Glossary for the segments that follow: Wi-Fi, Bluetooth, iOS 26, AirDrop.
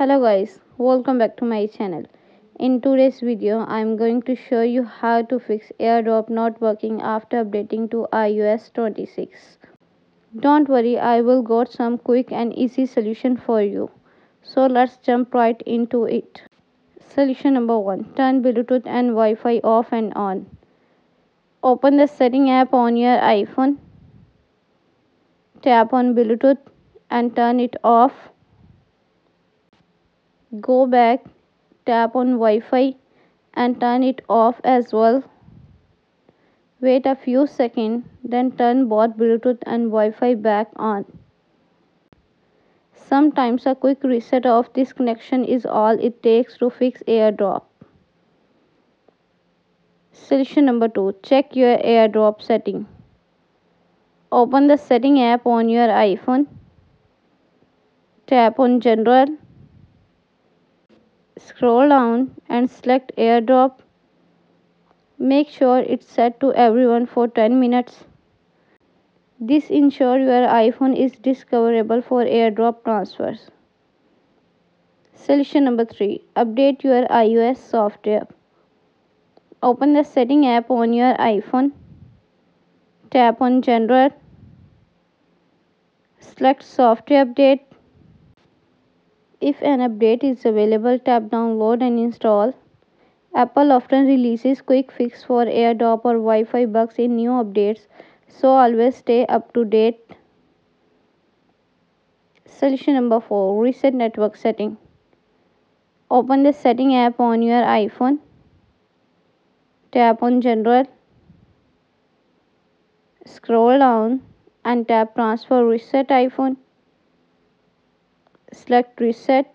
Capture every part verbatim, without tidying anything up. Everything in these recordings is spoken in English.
Hello guys, welcome back to my channel. In today's video I'm going to show you how to fix AirDrop not working after updating to i O S twenty-six. Don't worry, I will got some quick and easy solution for you. So let's jump right into it. Solution number one, turn Bluetooth and Wi-Fi off and on. Open the setting app on your iPhone. Tap on Bluetooth and turn it off. Go back, tap on Wi-Fi and turn it off as well. Wait a few seconds, then turn both Bluetooth and Wi-Fi back on. Sometimes a quick reset of this connection is all it takes to fix AirDrop. Solution number two, check your AirDrop setting. Open the setting app on your iPhone. Tap on General. Scroll down and select AirDrop. Make sure it's set to everyone for ten minutes. This ensures your iPhone is discoverable for AirDrop transfers. Solution number three, update your i O S software. Open the setting app on your iPhone. Tap on General. Select software update. If an update is available, tap download and install. Apple often releases quick fix for AirDrop or Wi-Fi bugs in new updates, so always stay up to date. Solution number four, reset network setting. Open the setting app on your iPhone. Tap on General. Scroll down and tap Transfer Reset iPhone. Select Reset,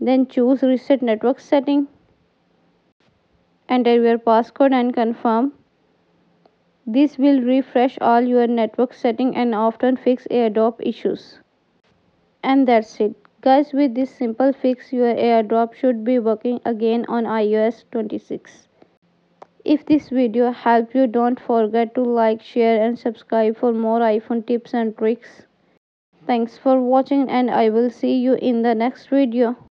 then choose Reset Network Setting. Enter your passcode and confirm. This will refresh all your network settings and often fix AirDrop issues. And that's it. Guys, with this simple fix, your AirDrop should be working again on i O S twenty-six. If this video helped you, don't forget to like, share and subscribe for more iPhone tips and tricks. Thanks for watching and I will see you in the next video.